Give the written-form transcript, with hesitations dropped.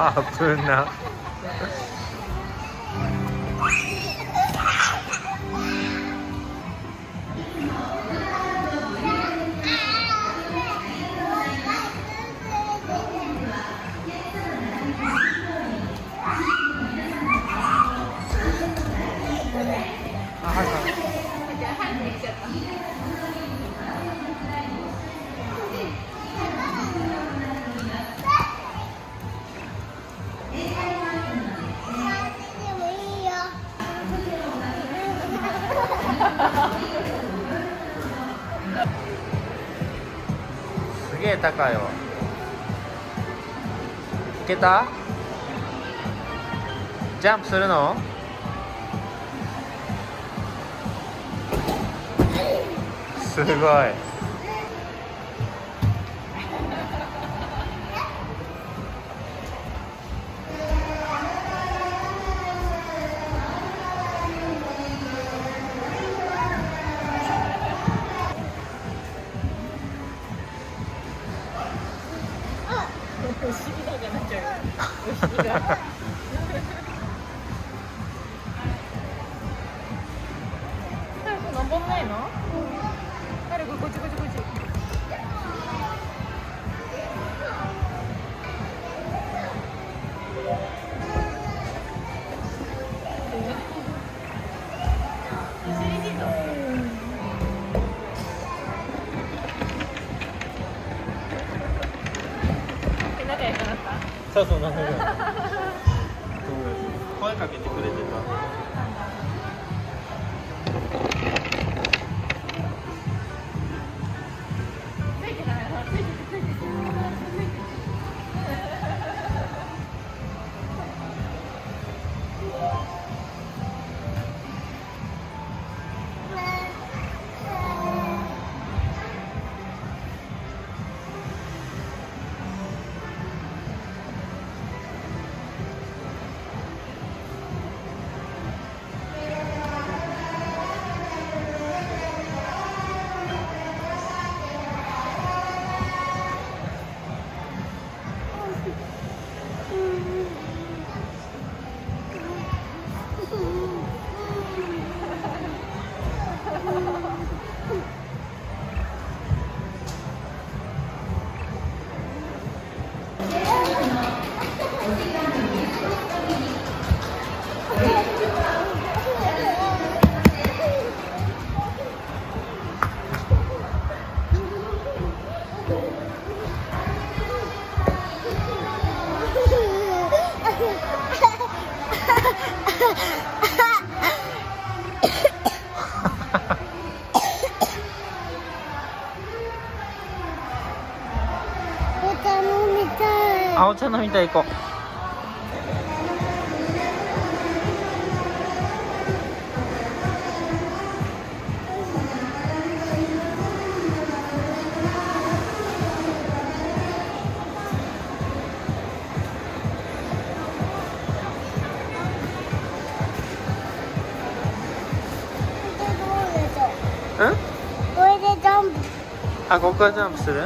아프나.すげえ高いわ。いけた？ジャンプするの？すごい。そうなんだ。声かけてくれてた。あお茶飲みたい行こう。うん、これでジャンプ、あ、ここはジャンプする？